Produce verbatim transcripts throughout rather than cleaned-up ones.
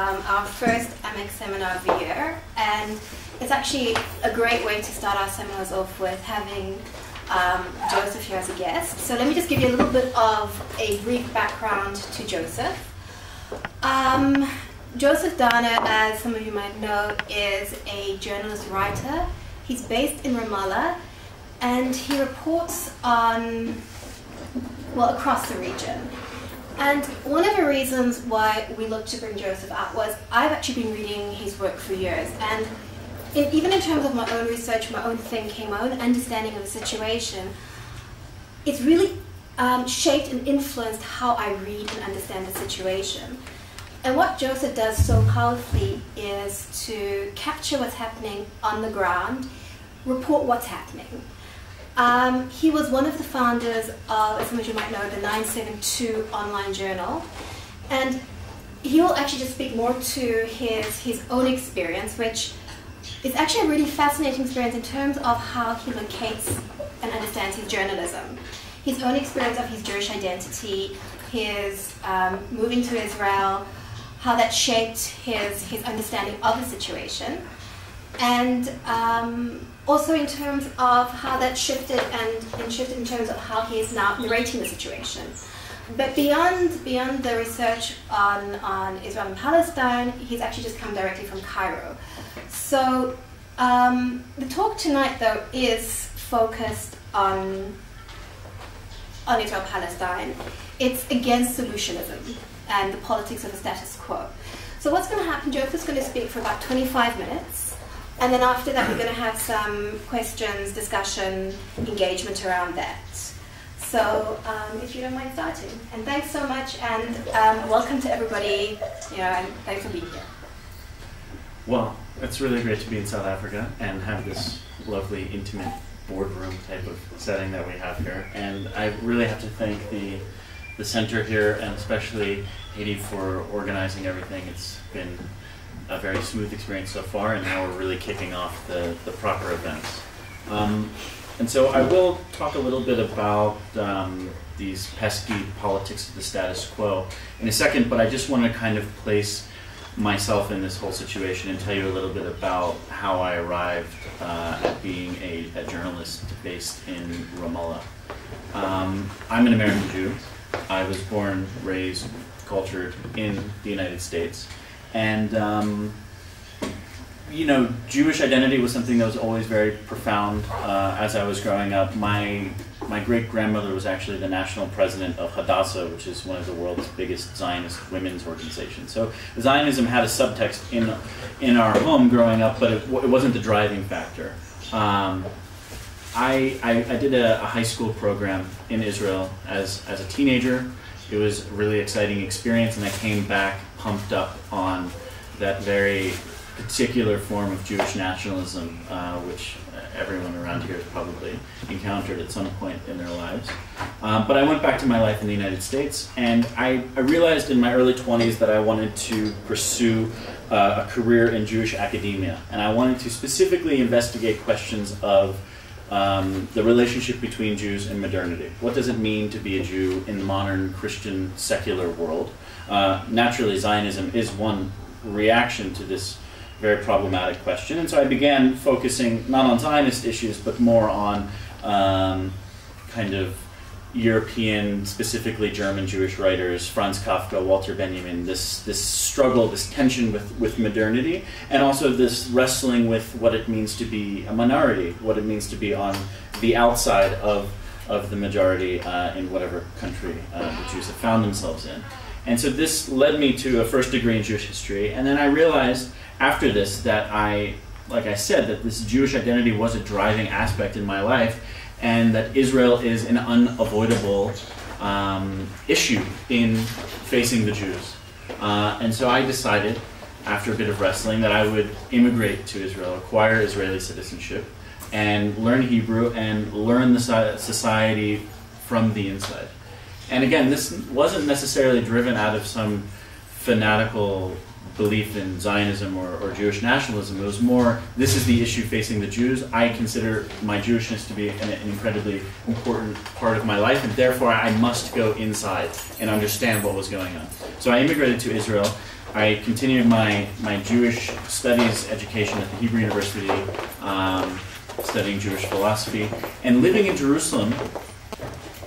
Um, our first Amec seminar of the year, and it's actually a great way to start our seminars off with having um, Joseph here as a guest. So let me just give you a little bit of a brief background to Joseph. Um, Joseph Dana, as some of you might know, is a journalist writer. He's based in Ramallah, and he reports on, well, across the region. And one of the reasons why we looked to bring Joseph out was I've actually been reading his work for years, and in, even in terms of my own research, my own thinking, my own understanding of the situation, it's really um, shaped and influenced how I read and understand the situation. And what Joseph does so powerfully is to capture what's happening on the ground, report what's happening. Um, he was one of the founders of, as some of you might know, the nine seven two online journal, and he will actually just speak more to his, his own experience, which is actually a really fascinating experience in terms of how he locates and understands his journalism. His own experience of his Jewish identity, his um, moving to Israel, how that shaped his, his understanding of the situation, and um, also in terms of how that shifted and, and shifted in terms of how he is now narrating the situation. But beyond, beyond the research on, on Israel and Palestine, he's actually just come directly from Cairo. So um, the talk tonight, though, is focused on, on Israel-Palestine. It's against solutionism and the politics of the status quo. So what's going to happen, Joseph's going to speak for about twenty-five minutes. And then after that, we're going to have some questions, discussion, engagement around that. So um, if you don't mind starting. And thanks so much, and um, welcome to everybody. You know, and thanks for being here. Well, it's really great to be in South Africa and have this lovely, intimate boardroom type of setting that we have here. And I really have to thank the, the center here, and especially Haiti, for organizing everything. It's been a very smooth experience so far, and now we're really kicking off the, the proper events. Um, and so I will talk a little bit about um, these pesky politics of the status quo in a second, but I just want to kind of place myself in this whole situation and tell you a little bit about how I arrived uh, at being a, a journalist based in Ramallah. Um, I'm an American Jew. I was born, raised, cultured in the United States. And, um, you know, Jewish identity was something that was always very profound uh, as I was growing up. My, my great-grandmother was actually the national president of Hadassah, which is one of the world's biggest Zionist women's organizations. So Zionism had a subtext in, in our home growing up, but it, it wasn't the driving factor. Um, I, I, I did a, a high school program in Israel as, as a teenager. It was a really exciting experience, and I came back pumped up on that very particular form of Jewish nationalism, uh, which everyone around here has probably encountered at some point in their lives. Um, but I went back to my life in the United States, and I, I realized in my early twenties that I wanted to pursue uh, a career in Jewish academia, and I wanted to specifically investigate questions of Um, the relationship between Jews and modernity. What does it mean to be a Jew in the modern Christian secular world? Uh, naturally, Zionism is one reaction to this very problematic question, and so I began focusing not on Zionist issues, but more on um, kind of European, specifically German Jewish writers, Franz Kafka, Walter Benjamin, this, this struggle, this tension with, with modernity, and also this wrestling with what it means to be a minority, what it means to be on the outside of, of the majority uh, in whatever country uh, the Jews have found themselves in. And so this led me to a first degree in Jewish history, and then I realized after this that I, like I said, that this Jewish identity was a driving aspect in my life, and that Israel is an unavoidable um, issue in facing the Jews. Uh, and so I decided, after a bit of wrestling, that I would immigrate to Israel, acquire Israeli citizenship, and learn Hebrew, and learn the society from the inside. And again, this wasn't necessarily driven out of some fanatical belief in Zionism or, or Jewish nationalism. It was more, this is the issue facing the Jews. I consider my Jewishness to be an, an incredibly important part of my life, and therefore I must go inside and understand what was going on. So I immigrated to Israel, I continued my, my Jewish studies education at the Hebrew University, um, studying Jewish philosophy. And living in Jerusalem,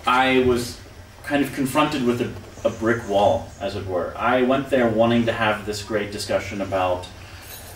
I was kind of confronted with a, a brick wall, as it were. I went there wanting to have this great discussion about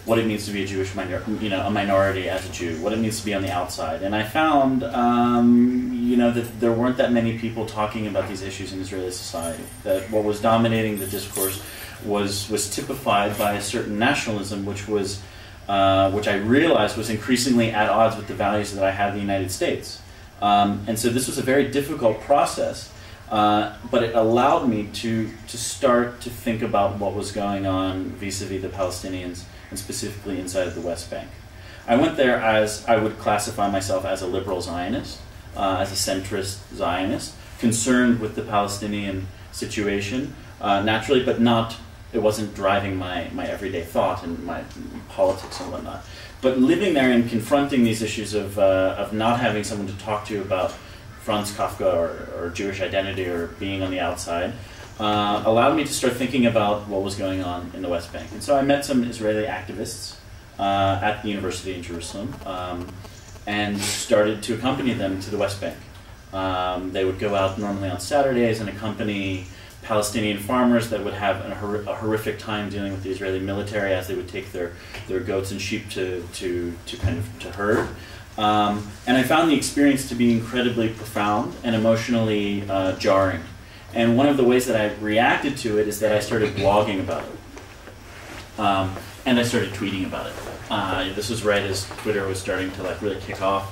what it means to be a Jewish minor, you know, a minority as a Jew, what it means to be on the outside. And I found, um, you know, that there weren't that many people talking about these issues in Israeli society, that what was dominating the discourse was, was typified by a certain nationalism, which was, uh, which I realized was increasingly at odds with the values that I had in the United States. Um, and so this was a very difficult process, uh, but it allowed me to, to start to think about what was going on vis-a-vis the Palestinians, and specifically inside of the West Bank. I went there as, I would classify myself as a liberal Zionist, uh, as a centrist Zionist, concerned with the Palestinian situation, uh, naturally, but not, it wasn't driving my, my everyday thought and my politics and whatnot. But living there and confronting these issues of, uh, of not having someone to talk to about Franz Kafka or, or Jewish identity or being on the outside, Uh, allowed me to start thinking about what was going on in the West Bank. And so I met some Israeli activists uh, at the university in Jerusalem, um, and started to accompany them to the West Bank. Um, they would go out normally on Saturdays and accompany Palestinian farmers that would have an, a horrific time dealing with the Israeli military as they would take their, their goats and sheep to, to, to kind of to herd. Um, and I found the experience to be incredibly profound and emotionally uh, jarring. And one of the ways that I reacted to it is that I started blogging about it. Um, and I started tweeting about it. Uh, this was right as Twitter was starting to like really kick off.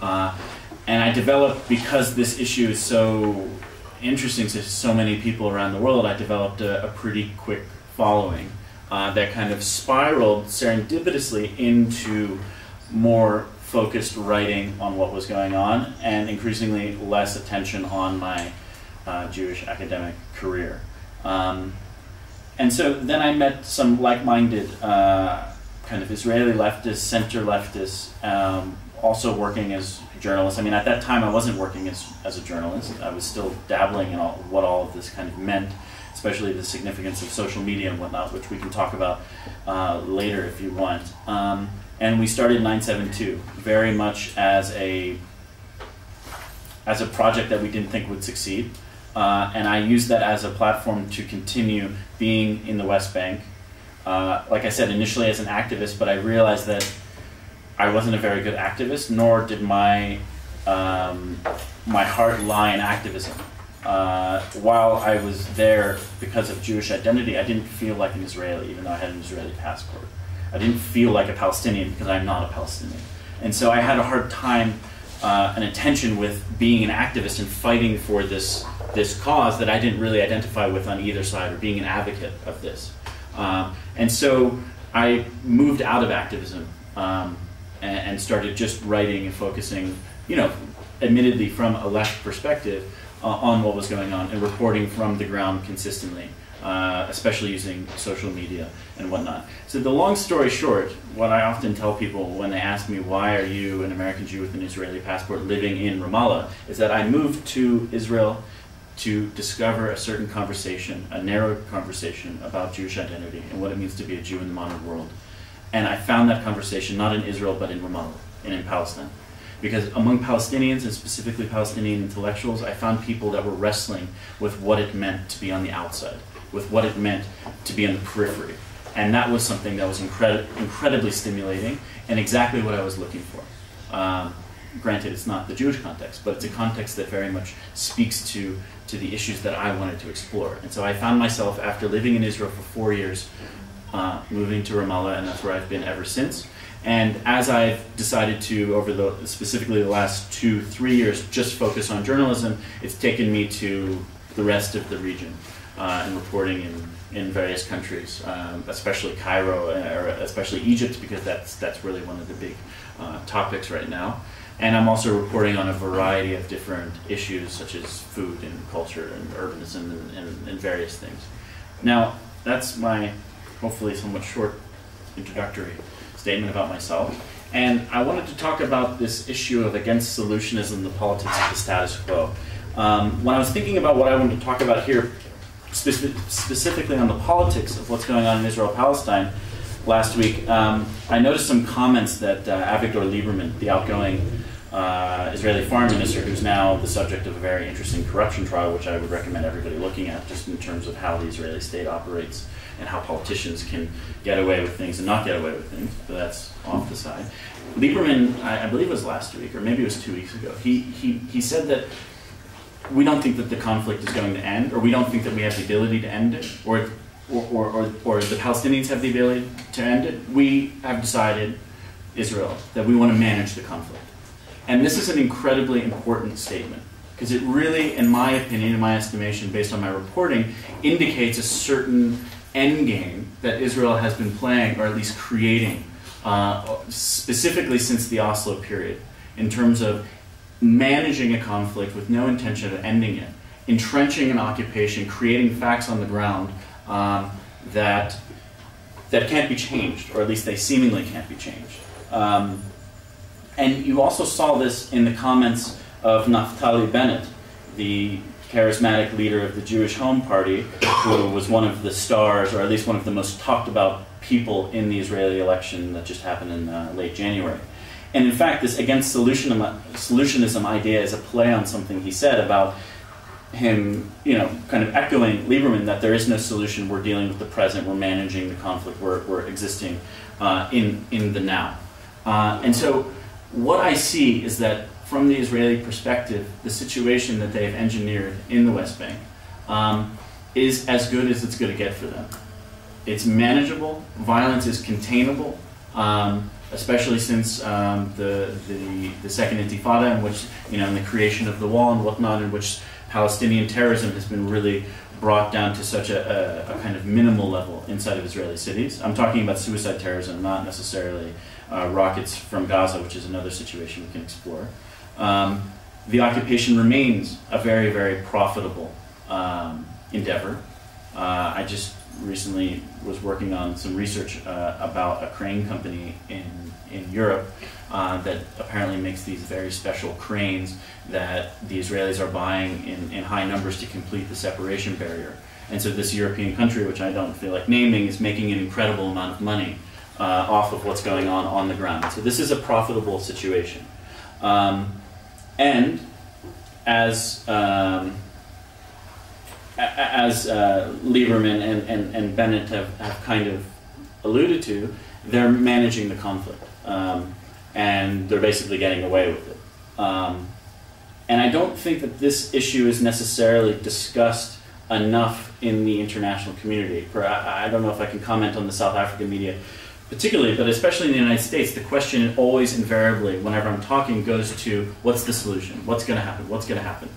Uh, and I developed, because this issue is so interesting to so many people around the world, I developed a, a pretty quick following uh, that kind of spiraled serendipitously into more focused writing on what was going on and increasingly less attention on my Uh, Jewish academic career. Um, and so then I met some like-minded uh, kind of Israeli leftists, center leftists, um, also working as journalists. I mean, at that time I wasn't working as, as a journalist. I was still dabbling in all, what all of this kind of meant, especially the significance of social media and whatnot, which we can talk about uh, later if you want. Um, and we started nine seven two very much as a, as a project that we didn't think would succeed. Uh, and I used that as a platform to continue being in the West Bank. Uh, like I said, initially as an activist, but I realized that I wasn't a very good activist, nor did my, um, my heart lie in activism. Uh, while I was there because of Jewish identity, I didn't feel like an Israeli, even though I had an Israeli passport. I didn't feel like a Palestinian because I'm not a Palestinian. And so I had a hard time, uh, an attention with being an activist and fighting for this this cause that I didn't really identify with on either side, or being an advocate of this. Um, and so I moved out of activism um, and, and started just writing and focusing, you know, admittedly from a left perspective, uh, on what was going on and reporting from the ground consistently, uh, especially using social media and whatnot. So the long story short, what I often tell people when they ask me, why are you an American Jew with an Israeli passport living in Ramallah, is that I moved to Israel to discover a certain conversation, a narrow conversation about Jewish identity and what it means to be a Jew in the modern world. And I found that conversation not in Israel, but in Ramallah and in Palestine. Because among Palestinians, and specifically Palestinian intellectuals, I found people that were wrestling with what it meant to be on the outside, with what it meant to be on the periphery. And that was something that was incredi incredibly stimulating and exactly what I was looking for. Um, granted, it's not the Jewish context, but it's a context that very much speaks to to the issues that I wanted to explore. And so I found myself, after living in Israel for four years, uh, moving to Ramallah, and that's where I've been ever since. And as I've decided to, over the specifically the last two, three years, just focus on journalism, it's taken me to the rest of the region uh, and reporting in, in various countries, um, especially Cairo, or especially Egypt, because that's, that's really one of the big uh, topics right now. And I'm also reporting on a variety of different issues, such as food and culture and urbanism and, and, and various things. Now, that's my hopefully somewhat short introductory statement about myself. And I wanted to talk about this issue of against solutionism, the politics of the status quo. Um, when I was thinking about what I wanted to talk about here, spe specifically on the politics of what's going on in Israel-Palestine last week, um, I noticed some comments that uh, Avigdor Lieberman, the outgoing uh, Israeli foreign minister, who's now the subject of a very interesting corruption trial, which I would recommend everybody looking at, just in terms of how the Israeli state operates and how politicians can get away with things and not get away with things, but that's off the side. Lieberman, I, I believe it was last week, or maybe it was two weeks ago, he, he, he said that we don't think that the conflict is going to end, or we don't think that we have the ability to end it, or, or, or, or, or the Palestinians have the ability to end it. We have decided, Israel, that we want to manage the conflict. And this is an incredibly important statement, because it really, in my opinion, in my estimation, based on my reporting, indicates a certain end game that Israel has been playing, or at least creating, uh, specifically since the Oslo period, in terms of managing a conflict with no intention of ending it, entrenching an occupation, creating facts on the ground um, that that can't be changed, or at least they seemingly can't be changed. Um, and you also saw this in the comments of Naftali Bennett, the charismatic leader of the Jewish Home Party, who was one of the stars, or at least one of the most talked about people in the Israeli election that just happened in uh, late January. And in fact, this against solutionism, solutionism idea is a play on something he said about him, you know, kind of echoing Lieberman, that there is no solution, we're dealing with the present, we're managing the conflict, we're, we're existing uh, in, in the now. Uh, and so what I see is that from the Israeli perspective, the situation that they've engineered in the West Bank um, is as good as it's going to get for them. It's manageable, violence is containable, um, especially since um, the, the, the Second Intifada, in which, you know, in the creation of the wall and whatnot, in which Palestinian terrorism has been really brought down to such a, a, a kind of minimal level inside of Israeli cities. I'm talking about suicide terrorism, not necessarily uh, rockets from Gaza, which is another situation we can explore. Um, the occupation remains a very, very profitable um, endeavor. Uh, I just recently was working on some research uh, about a crane company in, in Europe uh, that apparently makes these very special cranes that the Israelis are buying in, in high numbers to complete the separation barrier. And so this European country, which I don't feel like naming, is making an incredible amount of money uh, off of what's going on on the ground. So this is a profitable situation. Um, And as um, as uh, Lieberman and, and, and Bennett have, have kind of alluded to, they're managing the conflict, um, and they're basically getting away with it. Um, and I don't think that this issue is necessarily discussed enough in the international community. For, I, I don't know if I can comment on the South African media particularly, but especially in the United States, the question always invariably, whenever I'm talking, goes to what's the solution? What's going to happen? What's going to happen?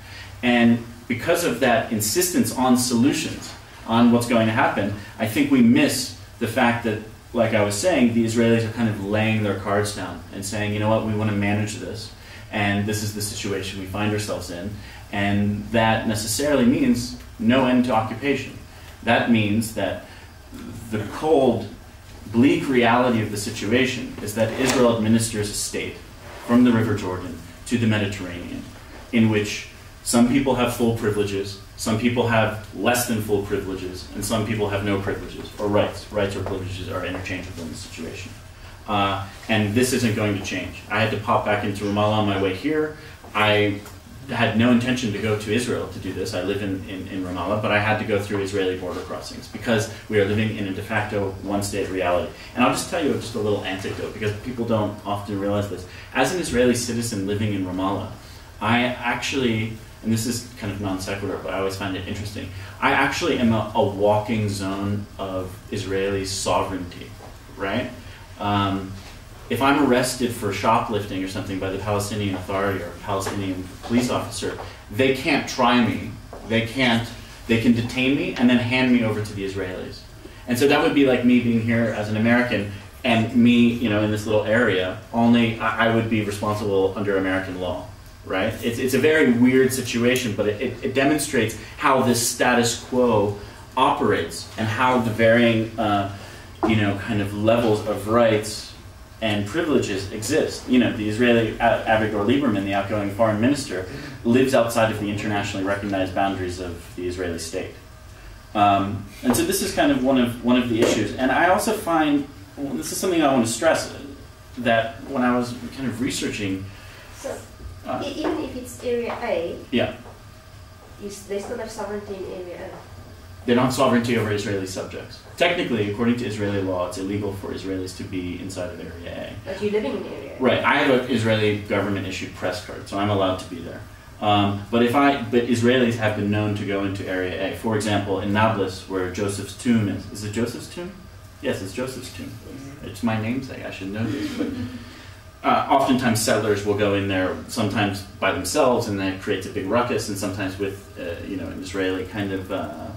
And because of that insistence on solutions, on what's going to happen, I think we miss the fact that, like I was saying, the Israelis are kind of laying their cards down and saying, you know what, we want to manage this, and this is the situation we find ourselves in. And that necessarily means no end to occupation. That means that the cold, bleak reality of the situation is that Israel administers a state from the River Jordan to the Mediterranean, in which some people have full privileges, some people have less than full privileges, and some people have no privileges or rights. Rights or privileges are interchangeable in this situation. Uh, and this isn't going to change. I had to pop back into Ramallah on my way here. I had no intention to go to Israel to do this. I live in, in, in Ramallah, but I had to go through Israeli border crossings because we are living in a de facto one-state reality. And I'll just tell you just a little anecdote, because people don't often realize this. As an Israeli citizen living in Ramallah, I actually, and this is kind of non sequitur, but I always find it interesting, I actually am a, a walking zone of Israeli sovereignty, right? Um, If I'm arrested for shoplifting or something by the Palestinian Authority or a Palestinian police officer, they can't try me. They can't. They can detain me and then hand me over to the Israelis. And so that would be like me being here as an American and me, you know, in this little area. Only I, I would be responsible under American law, right? It's it's a very weird situation, but it, it, it demonstrates how this status quo operates and how the varying, uh, you know, kind of levels of rights and privileges exist. You know, the Israeli Avigdor Lieberman, the outgoing foreign minister, lives outside of the internationally recognized boundaries of the Israeli state. Um, and so this is kind of one of one of the issues. And I also find, well, this is something I want to stress, that when I was kind of researching. So uh, even if it's Area A, yeah, is they still have sovereignty in Area A. They don't have sovereignty over Israeli subjects. Technically, according to Israeli law, it's illegal for Israelis to be inside of Area A. But you're living in Area A. Right. I have an Israeli government-issued press card, so I'm allowed to be there. Um, but if I, but Israelis have been known to go into Area A. For example, in Nablus, where Joseph's tomb is. Is it Joseph's tomb? Yes, it's Joseph's tomb. It's my namesake. I should know this. But uh, oftentimes settlers will go in there, sometimes by themselves, and that creates a big ruckus, and sometimes with, uh, you know, an Israeli kind of uh,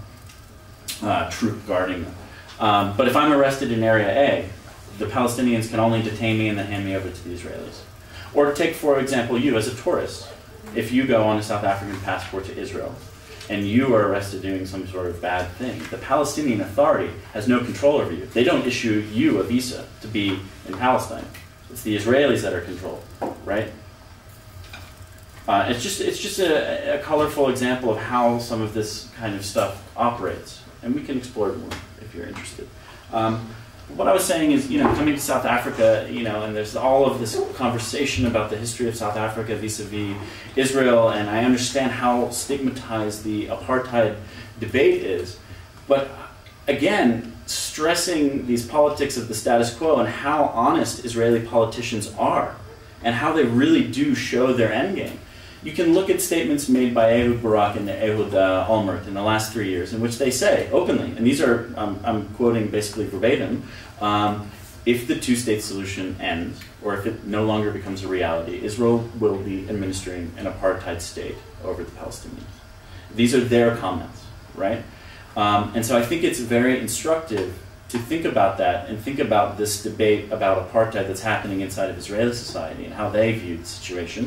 uh, troop guarding them. Um, but if I'm arrested in Area A, the Palestinians can only detain me and then hand me over to the Israelis. Or take, for example, you as a tourist. If you go on a South African passport to Israel and you are arrested doing some sort of bad thing, the Palestinian Authority has no control over you. They don't issue you a visa to be in Palestine. It's the Israelis that are controlled, right? Uh, it's just, it's just a, a colorful example of how some of this kind of stuff operates. And we can explore more if you're interested. Um, What I was saying is, you know, coming to South Africa, you know, and there's all of this conversation about the history of South Africa vis-a-vis Israel, and I understand how stigmatized the apartheid debate is. But again, stressing these politics of the status quo and how honest Israeli politicians are, and how they really do show their endgame. You can look at statements made by Ehud Barak and Ehud uh, Olmert in the last three years in which they say openly, and these are, um, I'm quoting basically verbatim, um, if the two-state solution ends, or if it no longer becomes a reality, Israel will be administering an apartheid state over the Palestinians. These are their comments, right? Um, and so I think it's very instructive to think about that and think about this debate about apartheid that's happening inside of Israeli society and how they view the situation.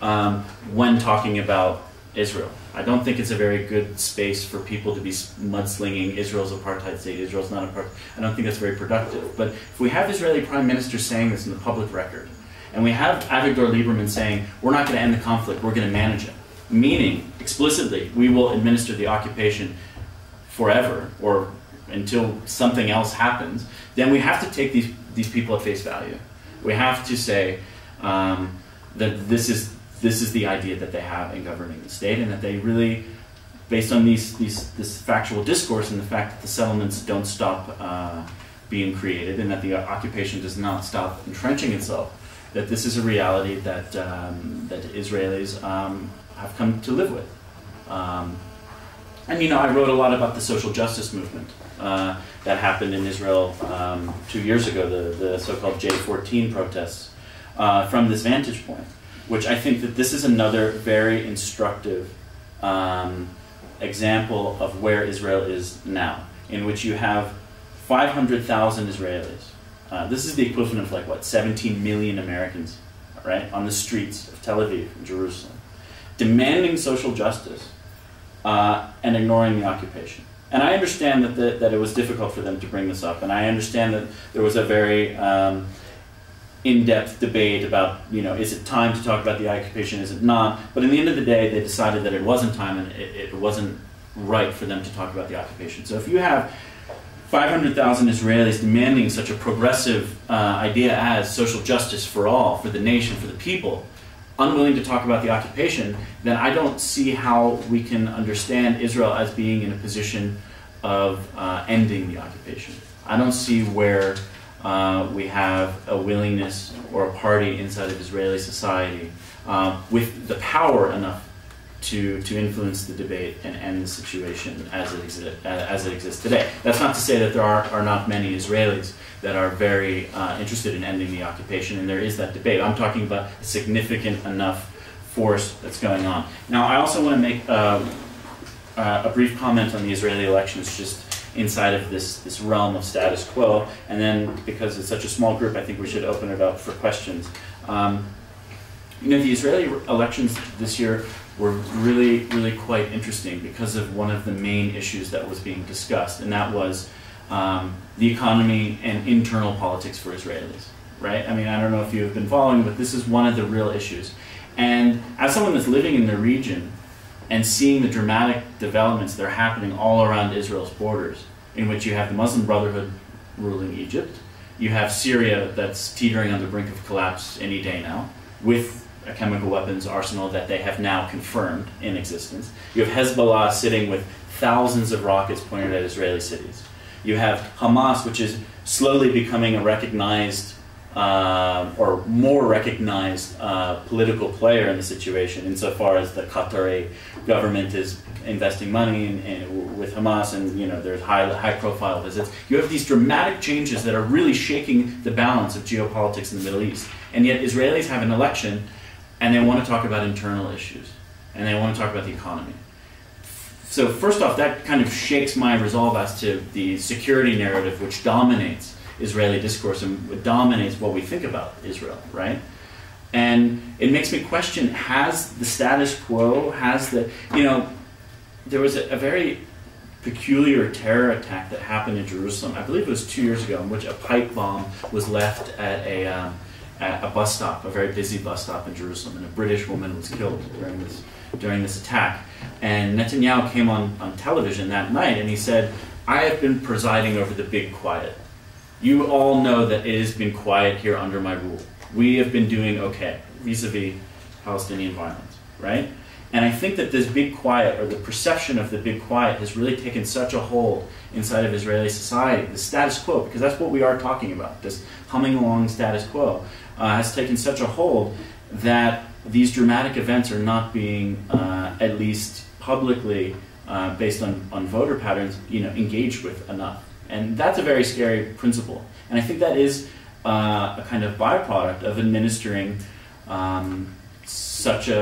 Um, when talking about Israel, I don't think it's a very good space for people to be mudslinging Israel's apartheid state, Israel's not apartheid. I don't think that's very productive. But if we have Israeli prime ministers saying this in the public record, and we have Avigdor Lieberman saying, we're not going to end the conflict, we're going to manage it, meaning explicitly, we will administer the occupation forever or until something else happens, then we have to take these, these people at face value. We have to say um, that this is... This is the idea that they have in governing the state, and that they really, based on these, these this factual discourse and the fact that the settlements don't stop uh, being created, and that the occupation does not stop entrenching itself, that this is a reality that um, that Israelis um, have come to live with. Um, and you know, I wrote a lot about the social justice movement uh, that happened in Israel um, two years ago, the, the so-called J fourteen protests, uh, from this vantage point. Which I think that this is another very instructive um, example of where Israel is now, in which you have five hundred thousand Israelis. Uh, this is the equivalent of like, what, seventeen million Americans, right, on the streets of Tel Aviv and Jerusalem, demanding social justice uh, and ignoring the occupation. And I understand that, the, that it was difficult for them to bring this up, and I understand that there was a very... Um, in-depth debate about, you know, is it time to talk about the occupation, is it not? But in the end of the day, they decided that it wasn't time and it, it wasn't right for them to talk about the occupation. So if you have five hundred thousand Israelis demanding such a progressive uh, idea as social justice for all, for the nation, for the people, unwilling to talk about the occupation, then I don't see how we can understand Israel as being in a position of uh, ending the occupation. I don't see where... Uh, we have a willingness or a party inside of Israeli society uh, with the power enough to, to influence the debate and end the situation as it, exi as it exists today. That's not to say that there are, are not many Israelis that are very uh, interested in ending the occupation, and there is that debate. I'm talking about a significant enough force that's going on. Now, I also want to make uh, uh, a brief comment on the Israeli elections, just inside of this, this realm of status quo, and then because it's such a small group, I think we should open it up for questions. Um, you know, the Israeli elections this year were really, really quite interesting because of one of the main issues that was being discussed, and that was um, the economy and internal politics for Israelis, right? I mean, I don't know if you've been following, but this is one of the real issues. And as someone that's living in the region, and seeing the dramatic developments that are happening all around Israel's borders, in which you have the Muslim Brotherhood ruling Egypt, you have Syria that's teetering on the brink of collapse any day now, with a chemical weapons arsenal that they have now confirmed in existence. You have Hezbollah sitting with thousands of rockets pointed at Israeli cities. You have Hamas, which is slowly becoming a recognized Uh, or more recognized uh, political player in the situation, insofar as the Qatari government is investing money in, in, with Hamas, and you know there's high high profile visits. You have these dramatic changes that are really shaking the balance of geopolitics in the Middle East, and yet Israelis have an election, and they want to talk about internal issues, and they want to talk about the economy. So first off, that kind of shakes my resolve as to the security narrative, which dominates Israeli discourse and dominates what we think about Israel, right? And it makes me question, has the status quo, has the, you know, there was a, a very peculiar terror attack that happened in Jerusalem, I believe it was two years ago, in which a pipe bomb was left at a, um, at a bus stop, a very busy bus stop in Jerusalem, and a British woman was killed during this, during this attack. And Netanyahu came on, on television that night and he said, "I have been presiding over the big quiet. You all know that it has been quiet here under my rule. We have been doing okay vis-a-vis Palestinian violence," right? And I think that this big quiet, or the perception of the big quiet, has really taken such a hold inside of Israeli society. The status quo, because that's what we are talking about, this humming along status quo, uh, has taken such a hold that these dramatic events are not being, uh, at least publicly, uh, based on, on voter patterns, you know, engaged with enough. And that's a very scary principle. And I think that is uh, a kind of byproduct of administering um, such a,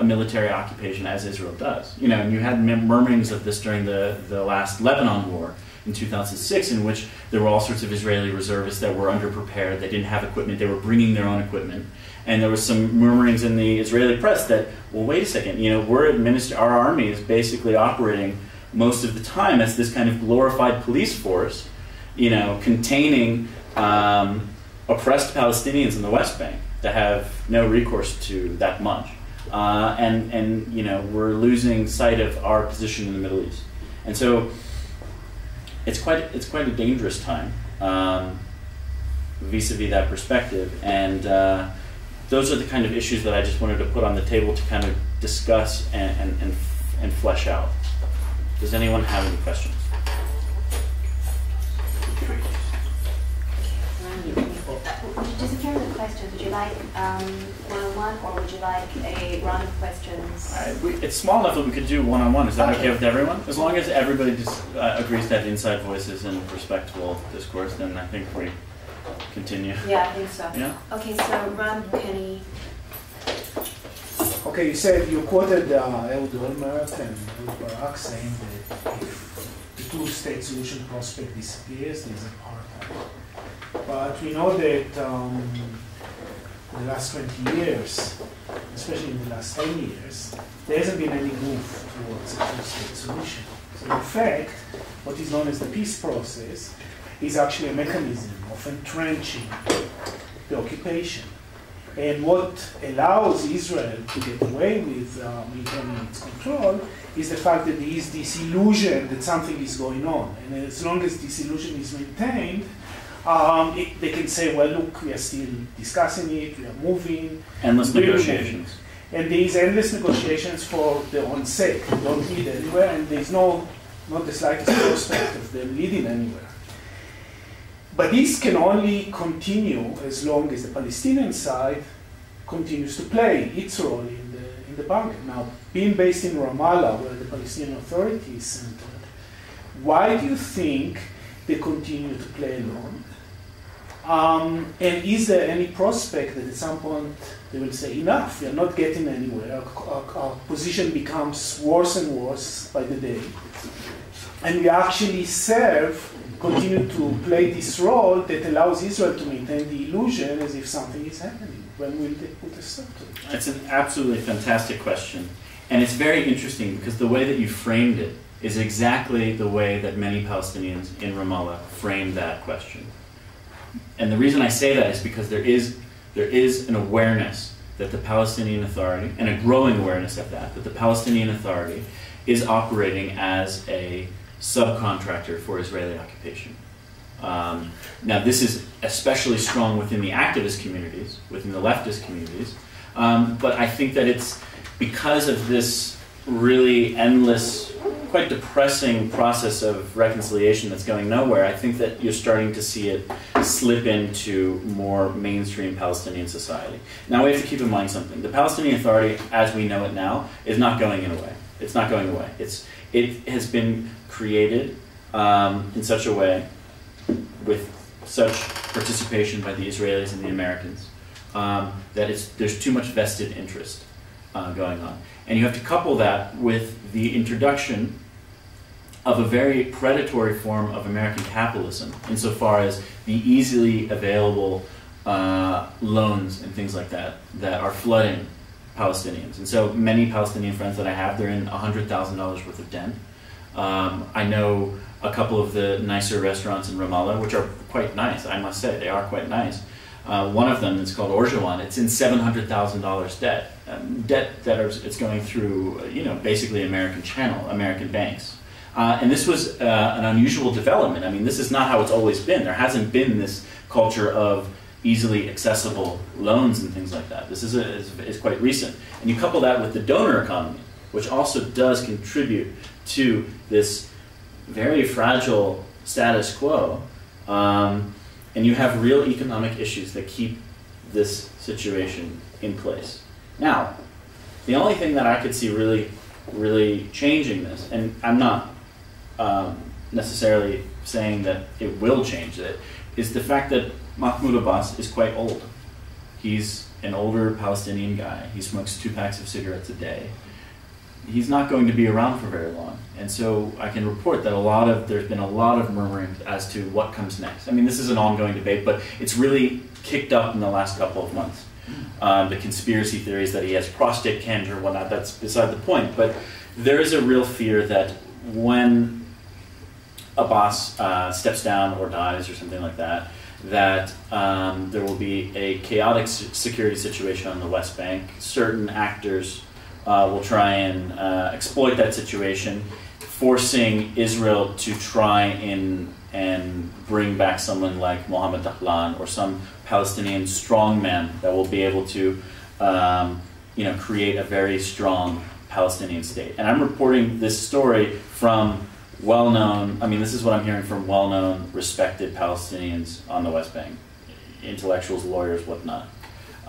a military occupation as Israel does. You know, and you had murmurings of this during the, the last Lebanon war in two thousand six, in which there were all sorts of Israeli reservists that were underprepared, they didn't have equipment, they were bringing their own equipment. And there was some murmurings in the Israeli press that, well, wait a second, you know, we're administering, our army is basically operating most of the time as this kind of glorified police force, you know, containing um, oppressed Palestinians in the West Bank that have no recourse to that much. Uh, and, and, you know, we're losing sight of our position in the Middle East. And so it's quite, it's quite a dangerous time um, vis-a-vis that perspective. And uh, those are the kind of issues that I just wanted to put on the table to kind of discuss and, and, and, and flesh out. Does anyone have any questions? Just in terms of questions, would you like um, one-on-one, or would you like a round of questions? Uh, we, it's small enough that we could do one-on-one. Is that okay, okay with everyone? As long as everybody just uh, agrees to have inside voices and respectful discourse, then I think we continue. Yeah, I think so. Yeah? Okay, so Ron, Penny. Okay, you said, you quoted uh, Ehud Olmert and Ehud Barak saying that if the two-state solution prospect disappears, there's apartheid. But we know that um, in the last twenty years, especially in the last ten years, there hasn't been any move towards a two-state solution. So in fact, what is known as the peace process is actually a mechanism of entrenching the occupation. And what allows Israel to get away with um, maintaining its control is the fact that there is this illusion that something is going on. And as long as this illusion is maintained, um, it, they can say, well, look, we are still discussing it, we are moving. Endless negotiations. Moving. And there is endless negotiations for their own sake. They don't lead anywhere, and there is no, not the slightest prospect of them leading anywhere. But this can only continue as long as the Palestinian side continues to play its role in the, in the bargain. Now, being based in Ramallah, where the Palestinian Authority is centered, why do you think they continue to play alone? Um, and is there any prospect that at some point they will say, enough, we are not getting anywhere, our, our, our position becomes worse and worse by the day, and we actually serve continue to play this role that allows Israel to maintain the illusion as if something is happening? When will they put a stop to it? That's an absolutely fantastic question. And it's very interesting because the way that you framed it is exactly the way that many Palestinians in Ramallah frame that question. And the reason I say that is because there is, there is an awareness that the Palestinian Authority, and a growing awareness of that, that the Palestinian Authority is operating as a subcontractor for Israeli occupation. Um, now this is especially strong within the activist communities, within the leftist communities, um, but I think that it's because of this really endless, quite depressing process of reconciliation that's going nowhere, I think that you're starting to see it slip into more mainstream Palestinian society. Now we have to keep in mind something. The Palestinian Authority, as we know it now, is not going away. It's not going away. It's, it has been created um, in such a way, with such participation by the Israelis and the Americans, um, that it's, there's too much vested interest uh, going on. And you have to couple that with the introduction of a very predatory form of American capitalism, insofar as the easily available uh, loans and things like that that are flooding Palestinians. And so many Palestinian friends that I have, they're in one hundred thousand dollars worth of debt. Um, I know a couple of the nicer restaurants in Ramallah, which are quite nice, I must say, they are quite nice. Uh, one of them is called Orjawan. It's in seven hundred thousand dollars debt. Um, debt that are, it's going through, you know, basically American channel, American banks. Uh, and this was uh, an unusual development. I mean, this is not how it's always been. There hasn't been this culture of easily accessible loans and things like that. This is, a, is, is quite recent. And you couple that with the donor economy, which also does contribute to this very fragile status quo, um, and you have real economic issues that keep this situation in place. Now, the only thing that I could see really, really changing this, and I'm not um, necessarily saying that it will change it, is the fact that Mahmoud Abbas is quite old. He's an older Palestinian guy. He smokes two packs of cigarettes a day. He's not going to be around for very long. And so I can report that a lot of, there's been a lot of murmuring as to what comes next. I mean, this is an ongoing debate, but it's really kicked up in the last couple of months. Um, the conspiracy theories that he has prostate cancer or whatnot, that's beside the point. But there is a real fear that when Abbas uh, steps down or dies or something like that, that um, there will be a chaotic security situation on the West Bank. Certain actors Uh, will try and uh, exploit that situation, forcing Israel to try and, and bring back someone like Mohammed Dahlan or some Palestinian strongman that will be able to um, you know, create a very strong Palestinian state. And I'm reporting this story from well-known, I mean, this is what I'm hearing from well-known, respected Palestinians on the West Bank, intellectuals, lawyers, whatnot.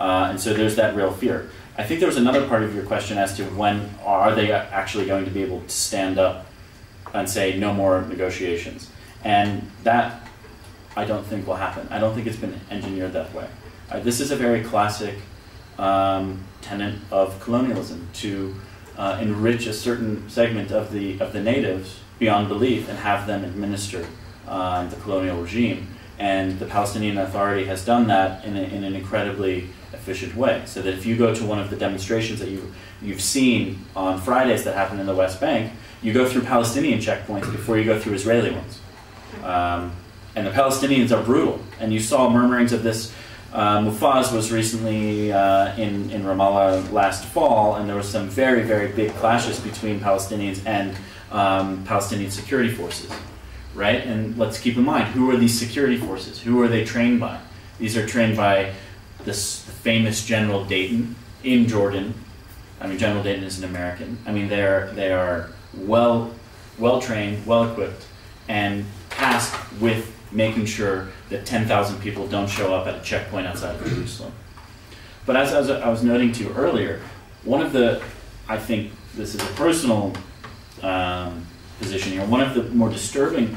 Uh, and so there's that real fear. I think there was another part of your question as to when are they actually going to be able to stand up and say no more negotiations. And that I don't think will happen. I don't think it's been engineered that way. Uh, this is a very classic um, tenet of colonialism, to uh, enrich a certain segment of the, of the natives beyond belief and have them administer uh, the colonial regime. And the Palestinian Authority has done that in, a, in an incredibly efficient way. So that if you go to one of the demonstrations that you, you've seen on Fridays that happen in the West Bank, you go through Palestinian checkpoints before you go through Israeli ones. Um, and the Palestinians are brutal. And you saw murmurings of this. Uh, Mufaz was recently uh, in, in Ramallah last fall, and there was some very, very big clashes between Palestinians and um, Palestinian security forces. Right? And let's keep in mind, who are these security forces? Who are they trained by? These are trained by this famous General Dayton in Jordan. I mean, General Dayton is an American. I mean, they are, they are well, well trained, well equipped, and tasked with making sure that ten thousand people don't show up at a checkpoint outside of Jerusalem. But as, as I was noting to you earlier, one of the, I think this is a personal um, position here, one of the more disturbing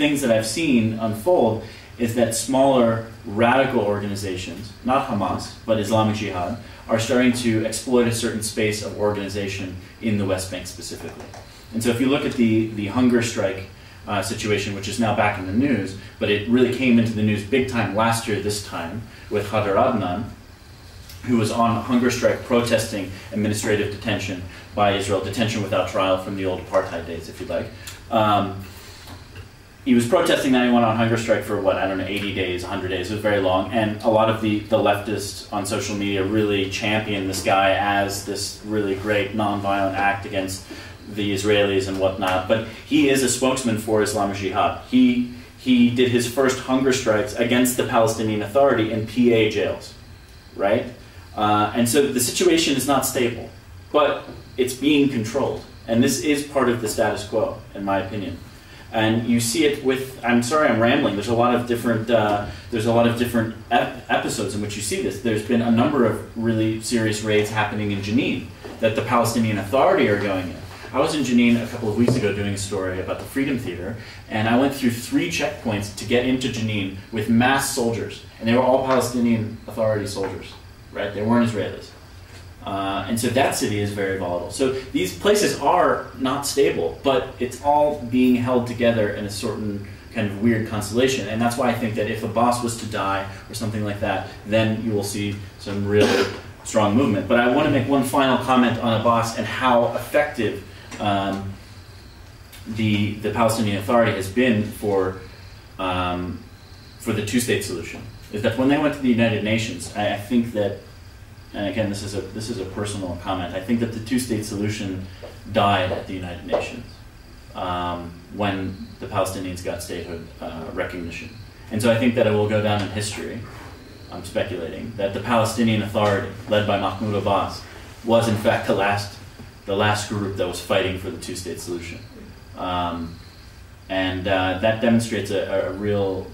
things that I've seen unfold is that smaller radical organizations, not Hamas, but Islamic Jihad, are starting to exploit a certain space of organization in the West Bank specifically. And so if you look at the, the hunger strike uh, situation, which is now back in the news, but it really came into the news big time last year this time with Hadar Adnan, who was on a hunger strike protesting administrative detention by Israel, detention without trial from the old apartheid days, if you like. Um, he was protesting that. He went on hunger strike for, what, I don't know, eighty days, one hundred days. It was very long. And a lot of the, the leftists on social media really championed this guy as this really great nonviolent act against the Israelis and whatnot. But he is a spokesman for Islamic Jihad. He, he did his first hunger strikes against the Palestinian Authority in P A jails, right? Uh, and so the situation is not stable, but it's being controlled. And this is part of the status quo, in my opinion. And you see it with, I'm sorry I'm rambling, there's a lot of different, uh, there's a lot of different ep episodes in which you see this. There's been a number of really serious raids happening in Jenin that the Palestinian Authority are going in. I was in Jenin a couple of weeks ago doing a story about the Freedom Theater, and I went through three checkpoints to get into Jenin with mass soldiers, and they were all Palestinian Authority soldiers, right? They weren't Israelis. Uh, and so that city is very volatile. So these places are not stable, but it's all being held together in a certain kind of weird constellation. And that's why I think that if Abbas was to die or something like that, then you will see some really strong movement. But I want to make one final comment on Abbas and how effective um, the, the Palestinian Authority has been for, um, for the two-state solution. Is that when they went to the United Nations, I, I think that, and again, this is a this is a personal comment, I think that the two-state solution died at the United Nations um, when the Palestinians got statehood uh, recognition. And so I think that it will go down in history, I'm speculating, that the Palestinian Authority, led by Mahmoud Abbas, was in fact the last, the last group that was fighting for the two-state solution. Um, and uh, that demonstrates a, a real,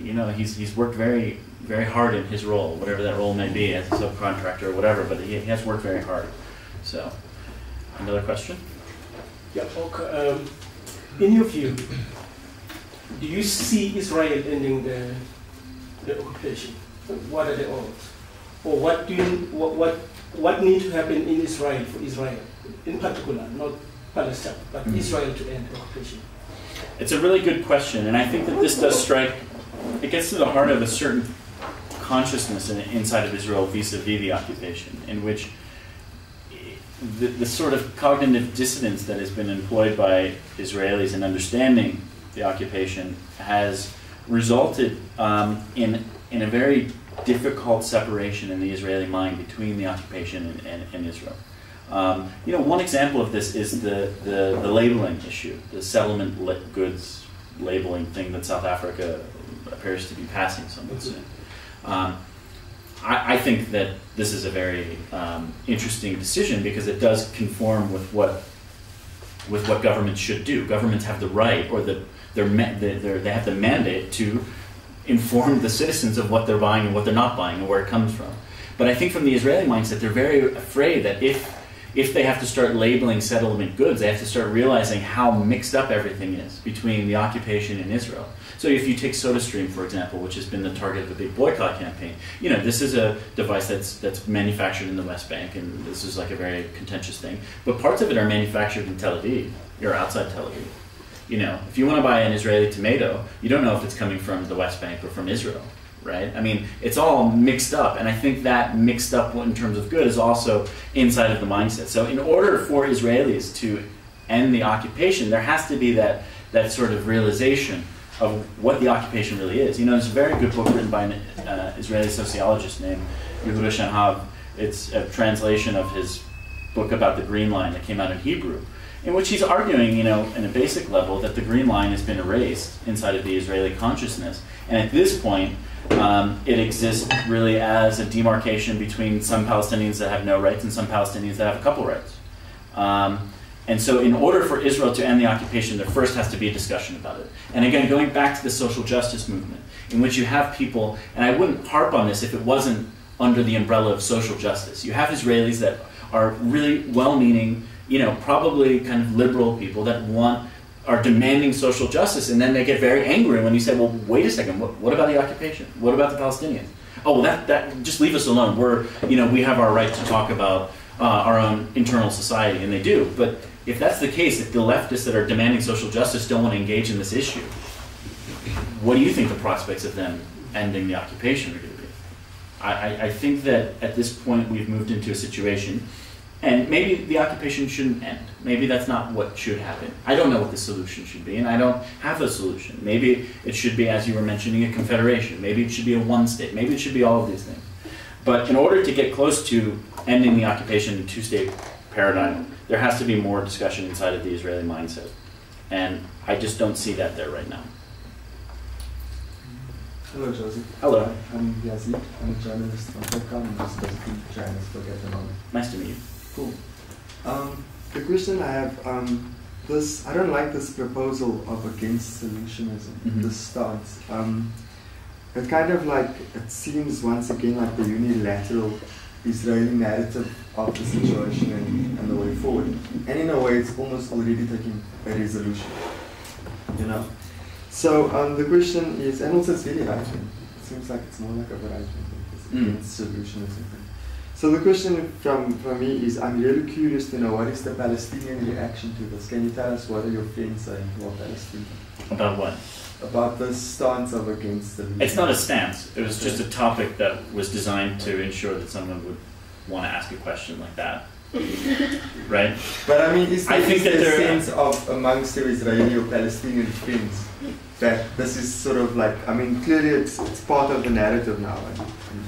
you know, he's, he's worked very... very hard in his role, whatever that role may be, as a subcontractor or whatever, but he, he has worked very hard. So, another question? Yeah, okay. Um, in your view, do you see Israel ending the, the occupation? What are the odds? Or what do you, what, what, what needs to happen in Israel for Israel, in particular, not Palestine, but mm-hmm. Israel to end the occupation? It's a really good question, and I think that this does strike, it gets to the heart of a certain consciousness in, inside of Israel vis-a-vis the occupation, in which the, the sort of cognitive dissonance that has been employed by Israelis in understanding the occupation has resulted um, in, in a very difficult separation in the Israeli mind between the occupation and, and, and Israel. Um, you know, one example of this is the, the, the labeling issue, the settlement goods labeling thing that South Africa appears to be passing something soon. Um, I, I think that this is a very um, interesting decision because it does conform with what with what governments should do. Governments have the right, or the they're, they're, they have the mandate to inform the citizens of what they're buying and what they're not buying and where it comes from. But I think from the Israeli mindset, they're very afraid that if if they have to start labeling settlement goods, they have to start realizing how mixed up everything is between the occupation and Israel. So if you take SodaStream, for example, which has been the target of a big boycott campaign, you know, this is a device that's, that's manufactured in the West Bank, and this is like a very contentious thing. But parts of it are manufactured in Tel Aviv, or outside Tel Aviv. You know, if you want to buy an Israeli tomato, you don't know if it's coming from the West Bank or from Israel, right? I mean, it's all mixed up, and I think that mixed up in terms of good is also inside of the mindset. So in order for Israelis to end the occupation, there has to be that, that sort of realization of what the occupation really is. You know, there's a very good book written by an uh, Israeli sociologist named Yehuda Shenhav. It's a translation of his book about the Green Line that came out in Hebrew, in which he's arguing, you know, in a basic level, that the Green Line has been erased inside of the Israeli consciousness. And at this point, um, it exists really as a demarcation between some Palestinians that have no rights and some Palestinians that have a couple rights. Um, And so in order for Israel to end the occupation, there first has to be a discussion about it. And again, going back to the social justice movement, in which you have people, and I wouldn't harp on this if it wasn't under the umbrella of social justice. You have Israelis that are really well-meaning, you know, probably kind of liberal people that want, are demanding social justice, and then they get very angry when you say, well, wait a second, what, what about the occupation? What about the Palestinians? Oh, well, that, that, just leave us alone. We're, you know, we have our right to talk about uh, our own internal society, and they do, but if that's the case, if the leftists that are demanding social justice don't want to engage in this issue, what do you think the prospects of them ending the occupation are going to be? I, I think that at this point we've moved into a situation And maybe the occupation shouldn't end. Maybe that's not what should happen. I don't know what the solution should be, and I don't have a solution. Maybe it should be, as you were mentioning, a confederation. Maybe it should be a one-state. Maybe it should be all of these things. But in order to get close to ending the occupation in two-state paradigm, there has to be more discussion inside of the Israeli mindset. And I just don't see that there right now. Hello, Joseph. Hello. I'm Yazid. I'm a journalist from Turkey. I'm just studying China for economics. Nice to meet you. Cool. Um, the question I have, um, this I don't like this proposal of against solutionism, mm-hmm. this stance. Um, it kind of like, it seems once again like the unilateral Israeli narrative of the situation and, and the way forward. And in a way, it's almost already taking a resolution, you know? So um, the question is, and also it's very right-wing. It seems like it's more like a right-wing thing, against mm. solutionism. So the question from, from me is, I'm really curious to know what is the Palestinian reaction to this? Can you tell us what are your friends saying about Palestine? About what? About the stance of against the... It's not a stance. It was just a topic that was designed to ensure that someone would want to ask a question like that. Right? But I mean, is there, I think is that there a sense of amongst the Israeli or Palestinian friends that this is sort of like, I mean, clearly it's, it's part of the narrative now. And,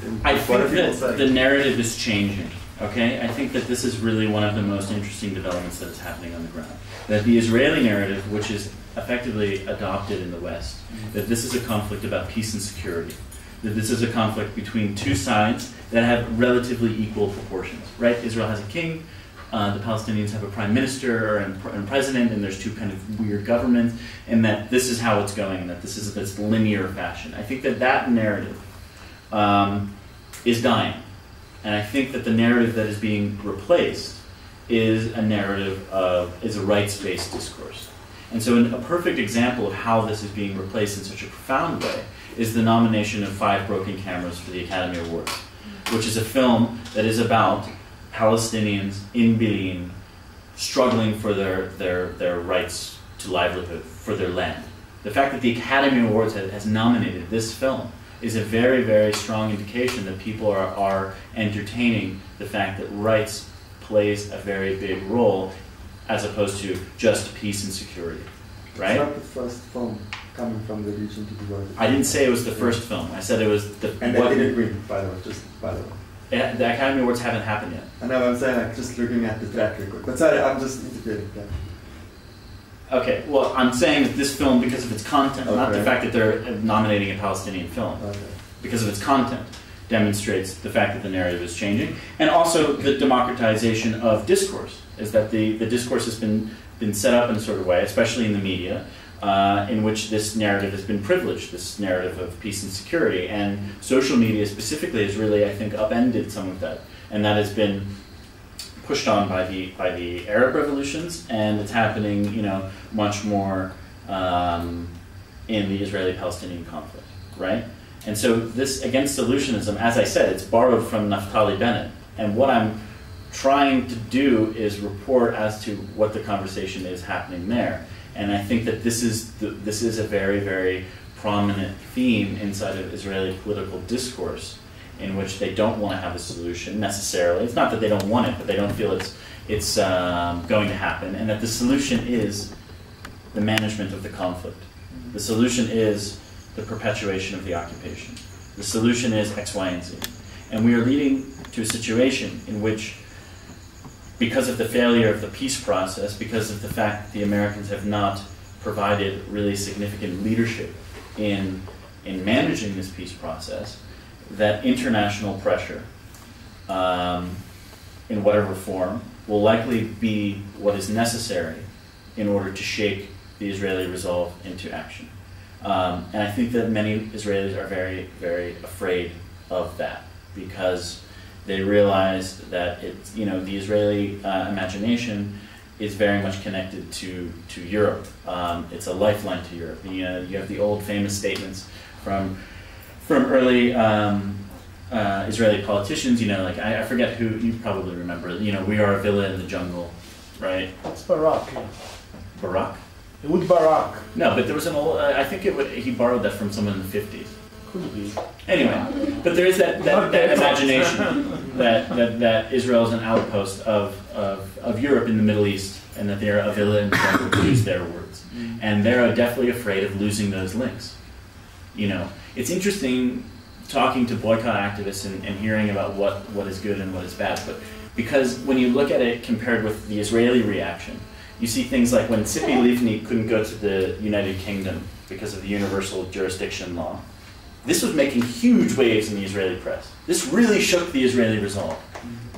and I think that say? the narrative is changing, okay? I think that this is really one of the most interesting developments that is happening on the ground. That the Israeli narrative, which is effectively adopted in the West, that this is a conflict about peace and security. That this is a conflict between two sides that have relatively equal proportions, right? Israel has a king, uh, the Palestinians have a prime minister and, pr and president, and there's two kind of weird governments, and that this is how it's going, and that this is this linear fashion. I think that that narrative um, is dying, and I think that the narrative that is being replaced is a narrative of, is a rights-based discourse. And so an, a perfect example of how this is being replaced in such a profound way is the nomination of Five Broken Cameras for the Academy Awards, which is a film that is about Palestinians in Benin struggling for their, their, their rights to livelihood, for their land. The fact that the Academy Awards has, has nominated this film is a very, very strong indication that people are, are entertaining the fact that rights plays a very big role as opposed to just peace and security, right? It's not the first film coming from the region to be voted. I didn't say it was the first film. I said it was the... And they didn't win, by the way, just by the way. Yeah, the Academy Awards haven't happened yet. I know, I'm saying, like, just looking at the track record. But sorry, I'm just interpreting that. Okay, well, I'm saying that this film, because of its content, okay. not the fact that they're nominating a Palestinian film, okay. because of its content, demonstrates the fact that the narrative is changing, and also the democratization of discourse, is that the, the discourse has been, been set up in a sort of way, especially in the media, uh, in which this narrative has been privileged, this narrative of peace and security, and social media specifically has really, I think, upended some of that, and that has been pushed on by the, by the Arab revolutions, and it's happening, you know, much more um, in the Israeli-Palestinian conflict, right? And so this against solutionism, as I said, it's borrowed from Naftali Bennett. And what I'm trying to do is report as to what the conversation is happening there. And I think that this is, the, this is a very, very prominent theme inside of Israeli political discourse in which they don't want to have a solution necessarily. It's not that they don't want it, but they don't feel it's, it's um, going to happen. And that the solution is the management of the conflict. The solution is the perpetuation of the occupation. The solution is X, Y, and Z. And we are leading to a situation in which, because of the failure of the peace process, because of the fact that the Americans have not provided really significant leadership in, in managing this peace process, that international pressure, um, in whatever form, will likely be what is necessary in order to shake the Israeli resolve into action. Um, and I think that many Israelis are very, very afraid of that because they realize that it's, you know, the Israeli uh, imagination is very much connected to, to Europe. Um, it's a lifeline to Europe. You know, you have the old famous statements from, from early um, uh, Israeli politicians, you know, like, I, I forget who, you probably remember, you know, we are a villa in the jungle, right? That's Barak. Barak? Ehud Barak. No, but there was an old, uh, I think it would, he borrowed that from someone in the fifties. Could be. Anyway, but there is that, that, that imagination that, that, that Israel is an outpost of, of, of Europe in the Middle East, and that they are Avila and Trump would use their words. And they're definitely afraid of losing those links. You know, it's interesting talking to boycott activists and, and hearing about what, what is good and what is bad, but because when you look at it compared with the Israeli reaction, you see things like when Tzipi Livni couldn't go to the United Kingdom because of the universal jurisdiction law, this was making huge waves in the Israeli press. This really shook the Israeli resolve.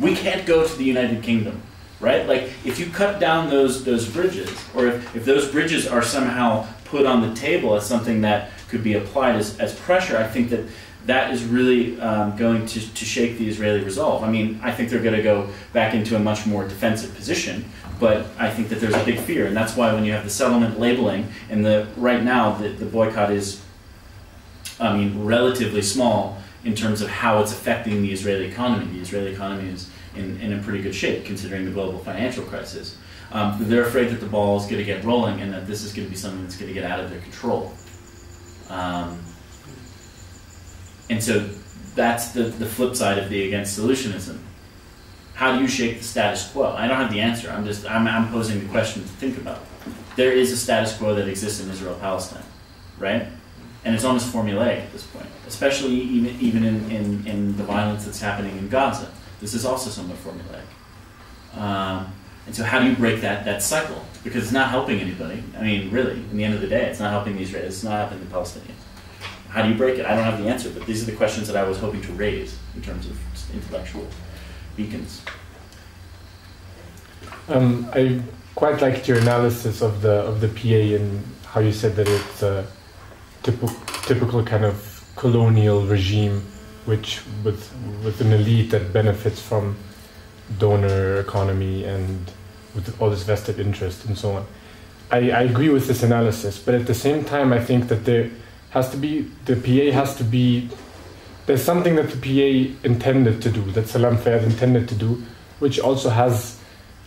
We can't go to the United Kingdom, right? Like, if you cut down those, those bridges, or if, if those bridges are somehow put on the table as something that could be applied as, as pressure, I think that that is really um, going to, to shake the Israeli resolve. I mean, I think they're going to go back into a much more defensive position, but I think that there's a big fear, and that's why when you have the settlement labeling, and the right now the, the boycott is, I mean, relatively small in terms of how it's affecting the Israeli economy. The Israeli economy is in, in a pretty good shape, considering the global financial crisis. Um, but they're afraid that the ball is going to get rolling, and that this is going to be something that's going to get out of their control. Um, And so that's the, the flip side of the against solutionism. How do you shake the status quo? I don't have the answer. I'm just I'm, I'm posing the question to think about. There is a status quo that exists in Israel-Palestine, right? And it's almost formulaic at this point, especially even, even in, in, in the violence that's happening in Gaza. This is also somewhat formulaic. Um, and so how do you break that, that cycle? Because it's not helping anybody. I mean, really, in the end of the day, it's not helping the Israelis. It's not helping the Palestinians. How do you break it? I don't have the answer, but these are the questions that I was hoping to raise in terms of intellectual beacons. Um, I quite liked your analysis of the of the P A and how you said that it's a typ typical kind of colonial regime, which with with an elite that benefits from donor economy and with all this vested interest and so on. I, I agree with this analysis, but at the same time, I think that there. Has to be, the P A has to be, there's something that the P A intended to do, that Salam Fayyad intended to do, which also has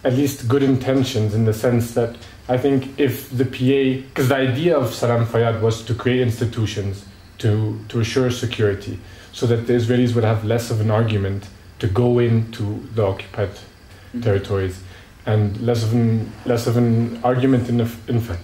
at least good intentions in the sense that I think if the P A, because the idea of Salam Fayyad was to create institutions to, to assure security so that the Israelis would have less of an argument to go into the occupied mm-hmm. territories and less of an, less of an argument in, in fact.